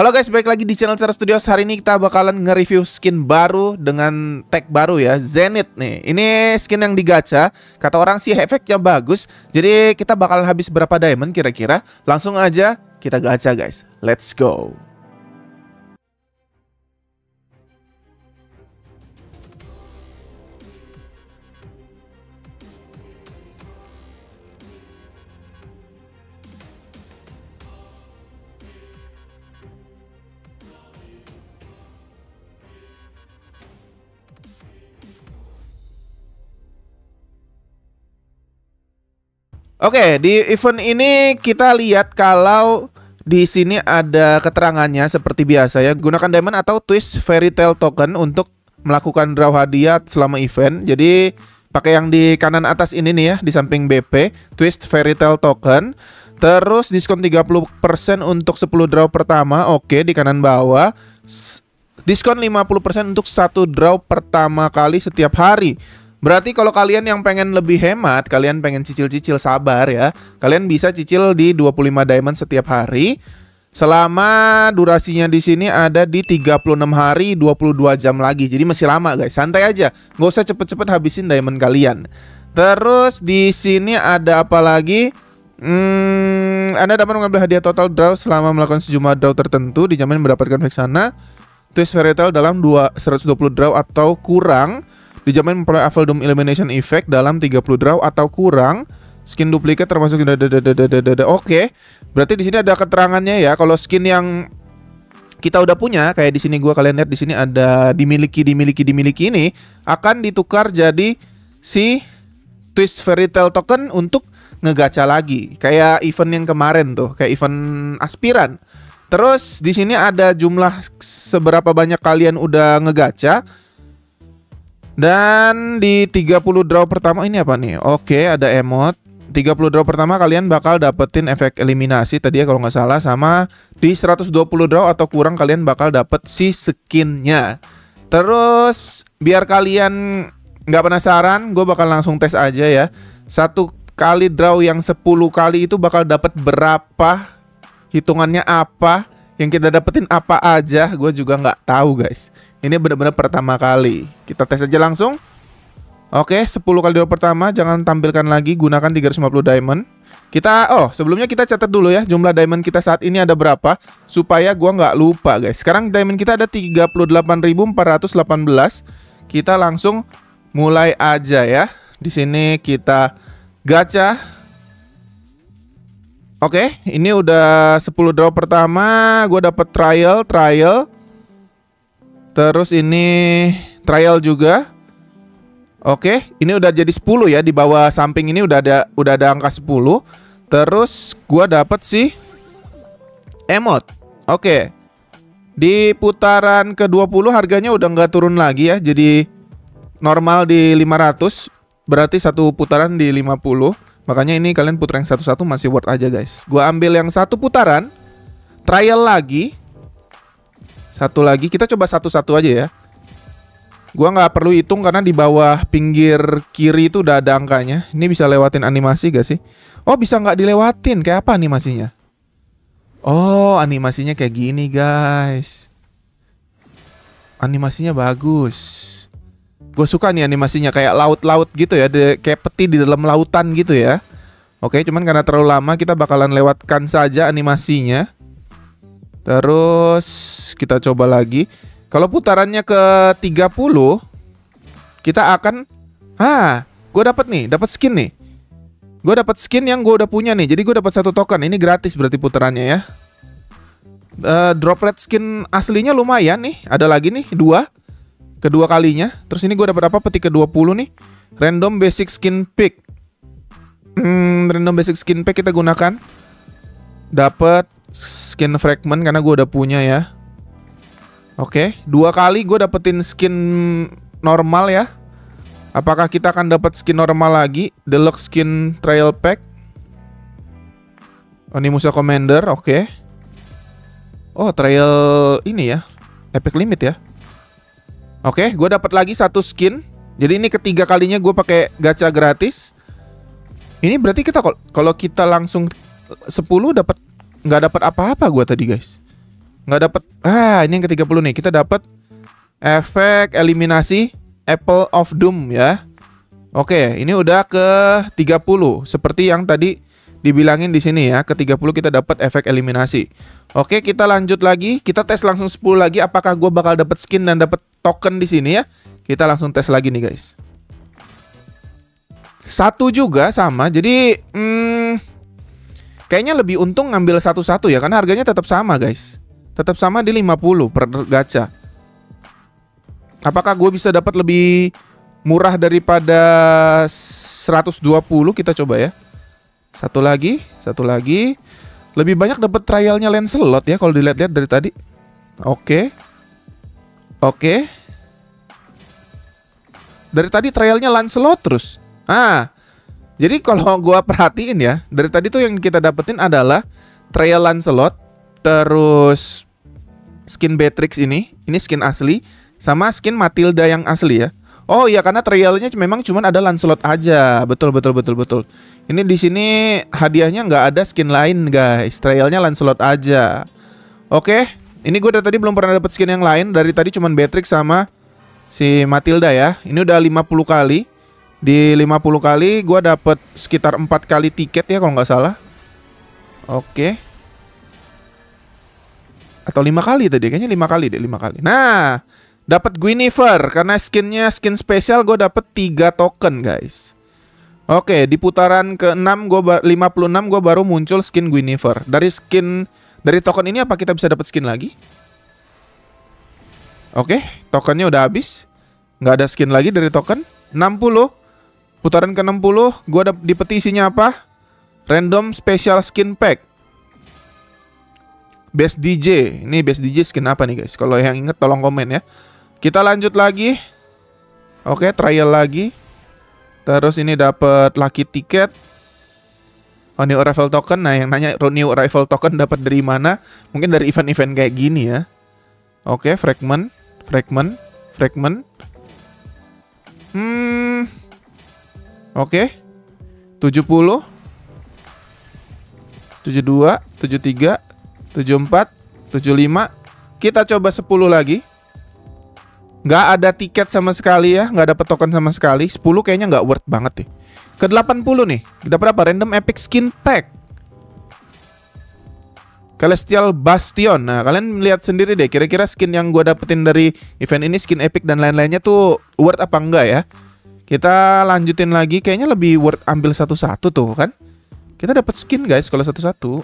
Halo guys, balik lagi di channel Charles Studios. Hari ini kita bakalan nge-review skin baru dengan tag baru ya, Zenith nih. Ini skin yang digacha, kata orang sih efeknya bagus. Jadi kita bakalan habis berapa diamond kira-kira. Langsung aja kita gacha guys, let's go. Oke, di event ini kita lihat kalau di sini ada keterangannya seperti biasa ya. Gunakan diamond atau twist fairytale token untuk melakukan draw hadiah selama event. Jadi pakai yang di kanan atas ini nih ya, di samping BP, twist fairytale token. Terus diskon 30% untuk 10 draw pertama. Oke, di kanan bawah. Diskon 50% untuk 1 draw pertama kali setiap hari. Berarti kalau kalian yang pengen lebih hemat, kalian pengen cicil-cicil, sabar ya. Kalian bisa cicil di 25 diamond setiap hari. Selama durasinya di sini ada di 36 hari 22 jam lagi. Jadi masih lama guys, santai aja. Nggak usah cepet-cepet habisin diamond kalian. Terus di sini ada apa lagi? Anda dapat mengambil hadiah total draw selama melakukan sejumlah draw tertentu. Dijamin mendapatkan Vexana Twisted Fairytale dalam 120 draw atau kurang. Dijamin memperoleh Avoldum elimination effect dalam 30 draw atau kurang. Skin duplikat termasuk Oke. Berarti di sini ada keterangannya ya. Kalau skin yang kita udah punya kayak di sini, gua kalian lihat di sini ada dimiliki ini akan ditukar jadi si Twist Fairytale token untuk ngegacha lagi. Kayak event yang kemarin tuh, kayak event aspiran. Terus di sini ada jumlah seberapa banyak kalian udah ngegacha. Dan di 30 draw pertama ini apa nih? Oke, ada emot. 30 draw pertama kalian bakal dapetin efek eliminasi tadi ya kalau nggak salah. Sama di 120 draw atau kurang kalian bakal dapet si skinnya. Terus biar kalian nggak penasaran, gue bakal langsung tes aja ya. Satu kali draw yang 10 kali itu bakal dapet berapa, hitungannya apa, yang kita dapetin apa aja, gue juga nggak tahu guys. Ini benar-benar pertama kali. Kita tes aja langsung. Oke, 10 kali draw pertama. Jangan tampilkan lagi. Gunakan 350 diamond. Sebelumnya kita catat dulu ya, jumlah diamond kita saat ini ada berapa, supaya gua nggak lupa guys. Sekarang diamond kita ada 38.418. Kita langsung mulai aja ya. Di sini kita gacha. Oke, ini udah 10 draw pertama. Gua dapet trial. Terus ini trial juga. Oke, ini udah jadi 10 ya, di bawah samping ini udah ada angka 10. Terus gua dapet sih emot. Oke. Di putaran ke-20 harganya udah nggak turun lagi ya. Jadi normal di 500, berarti satu putaran di 50. Makanya ini kalian putar yang satu-satu masih worth aja guys. Gua ambil yang satu putaran trial lagi. Satu lagi, kita coba satu-satu aja ya. Gua nggak perlu hitung karena di bawah pinggir kiri itu udah ada angkanya. Ini bisa lewatin animasi gak sih? Oh, bisa nggak dilewatin? Kayak apa animasinya? Oh, animasinya kayak gini guys. Animasinya bagus. Gue suka nih animasinya, kayak laut-laut gitu ya, kayak peti di dalam lautan gitu ya. Oke, cuman karena terlalu lama kita bakalan lewatkan saja animasinya. Terus kita coba lagi. Kalau putarannya ke 30 kita akan gue dapat nih, dapat skin nih. Gue dapat skin yang gue udah punya nih. Jadi gue dapat satu token. Ini gratis berarti putarannya ya. Droplet skin aslinya lumayan nih. Ada lagi nih, kedua kalinya. Terus ini gue dapat apa? Peti ke-20 nih. Random basic skin pick. Random basic skin pick kita gunakan. Dapat skin fragment karena gue udah punya ya. Oke, dua kali gue dapetin skin normal ya. Apakah kita akan dapat skin normal lagi? Deluxe skin trial pack. Onimusha Commander, oke. Oh, trial ini ya, epic limit ya. Oke, gue dapat lagi satu skin. Jadi ini ketiga kalinya gue pakai gacha gratis. Ini berarti kita kalau kita langsung 10 dapat. Nggak dapat apa-apa gue tadi guys. Nggak dapet. Ah, ini yang ke-30 nih. Kita dapat efek eliminasi Apple of Doom ya. Oke, ini udah ke-30 seperti yang tadi dibilangin di sini ya. Ke-30 kita dapat efek eliminasi. Oke, kita lanjut lagi. Kita tes langsung 10 lagi apakah gua bakal dapat skin dan dapat token di sini ya. Kita langsung tes lagi nih, guys. Satu juga sama. Jadi kayaknya lebih untung ngambil satu-satu ya, karena harganya tetap sama, guys. Tetap sama di 50 per gacha. Apakah gue bisa dapat lebih murah daripada 120? Kita coba ya. Satu lagi, satu lagi. Lebih banyak dapat trialnya Lancelot ya kalau dilihat-lihat dari tadi. Oke. Oke. Dari tadi trialnya Lancelot terus. Ah. Jadi kalau gua perhatiin ya, dari tadi tuh yang kita dapetin adalah trial Lancelot, terus skin Beatrix ini skin asli, sama skin Matilda yang asli ya. Oh iya, karena trialnya memang cuman ada Lancelot aja. Betul. Ini di sini hadiahnya nggak ada skin lain, guys. Trialnya Lancelot aja. Oke, ini gua dari tadi belum pernah dapet skin yang lain. Dari tadi cuman Beatrix sama si Matilda ya. Ini udah 50 kali. Di 50 kali gue dapet sekitar 4 kali tiket ya kalau nggak salah. Oke. Atau 5 kali tadi, kayaknya 5 kali deh, 5 kali. Nah, dapat Guinevere karena skinnya skin spesial, gue dapet 3 token, guys. Oke, di putaran ke-6 56 gue baru muncul skin Guinevere. Dari token ini apa kita bisa dapet skin lagi? Oke, tokennya udah habis. Nggak ada skin lagi dari token. 60 putaran ke-60, gue di petisinya apa? Random special skin pack. Best DJ. Ini best DJ skin apa nih, guys? Kalau yang inget tolong komen ya. Kita lanjut lagi. Oke, trial lagi. Terus ini dapat lucky ticket. Ronyo rival token. Nah, yang nanya Ronyo rival token dapat dari mana? Mungkin dari event-event kayak gini ya. Oke, fragment. Oke. 70 72, 73, 74, 75. Kita coba 10 lagi. Nggak ada tiket sama sekali ya, nggak dapat token sama sekali. 10 kayaknya nggak worth banget deh. Ke 80 nih. Dapat apa? Random epic skin pack. Celestial Bastion. Nah, kalian lihat sendiri deh kira-kira skin yang gue dapetin dari event ini, skin epic dan lain-lainnya tuh worth apa enggak ya. Kita lanjutin lagi, kayaknya lebih worth ambil satu-satu tuh kan. Kita dapat skin, guys, kalau satu-satu.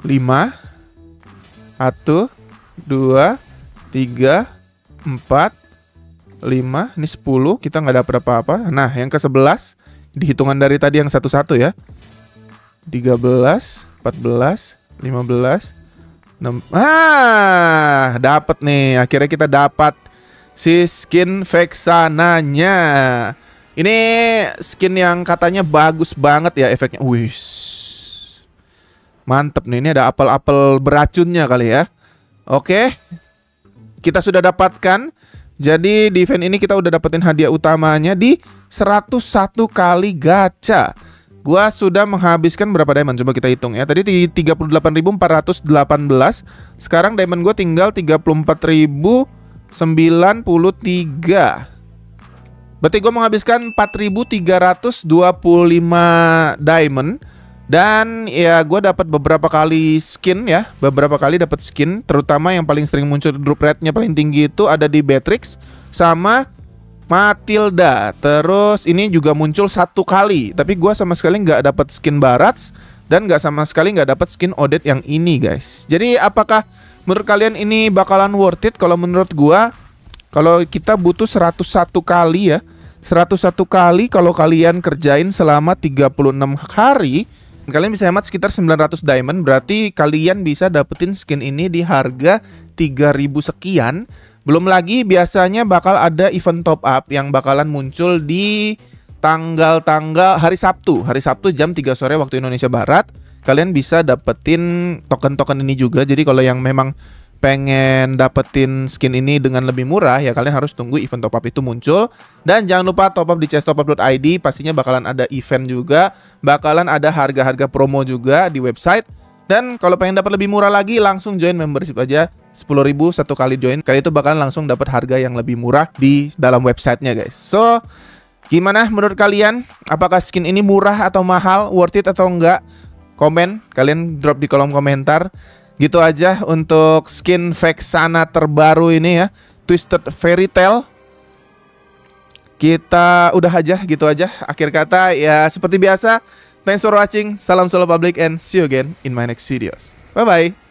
5 1 2 3 4 5. Ini 10, kita nggak dapat apa-apa. Nah, yang ke-11 dihitungan dari tadi yang satu-satu ya. 13 14 15 6. Ah, dapat nih. Akhirnya kita dapat si skin Vexananya. Ini skin yang katanya bagus banget ya efeknya. Wih, mantep nih. Ini ada apel-apel beracunnya kali ya. Oke, kita sudah dapatkan. Jadi di event ini kita udah dapetin hadiah utamanya di 101 kali gacha. Gua sudah menghabiskan berapa diamond? Coba kita hitung ya. Tadi di 38.418. Sekarang diamond gue tinggal 34.093. Berarti gue menghabiskan 4.325 diamond. Dan ya gue dapat beberapa kali skin ya. Beberapa kali dapat skin. Terutama yang paling sering muncul drop rate-nya paling tinggi itu ada di Beatrix sama Matilda. Terus ini juga muncul satu kali, tapi gue sama sekali nggak dapat skin Barats dan nggak sama sekali nggak dapat skin Odette yang ini, guys. Jadi apakah menurut kalian ini bakalan worth it? Kalau menurut gue, kalau kita butuh 101 kali ya, 101 kali kalau kalian kerjain selama 36 hari, kalian bisa hemat sekitar 900 diamond. Berarti kalian bisa dapetin skin ini di harga 3.000 sekian. Belum lagi biasanya bakal ada event top up yang bakalan muncul di tanggal-tanggal hari Sabtu. Hari Sabtu jam 3 sore waktu Indonesia Barat. Kalian bisa dapetin token-token ini juga. Jadi kalau yang memang pengen dapetin skin ini dengan lebih murah ya, kalian harus tunggu event top up itu muncul. Dan jangan lupa top up di cstopup.id. Pastinya bakalan ada event juga. Bakalan ada harga-harga promo juga di website. Dan kalau pengen dapat lebih murah lagi, langsung join membership aja. 10.000 satu kali join. Kali itu bakalan langsung dapat harga yang lebih murah di dalam websitenya, guys. So, gimana menurut kalian? Apakah skin ini murah atau mahal? Worth it atau enggak? Komen, kalian drop di kolom komentar. Gitu aja untuk skin Vexana terbaru ini ya, Twisted Fairytale. Kita udah aja, gitu aja. Akhir kata ya seperti biasa. Thanks for watching. Salam solo public and see you again in my next videos. Bye-bye.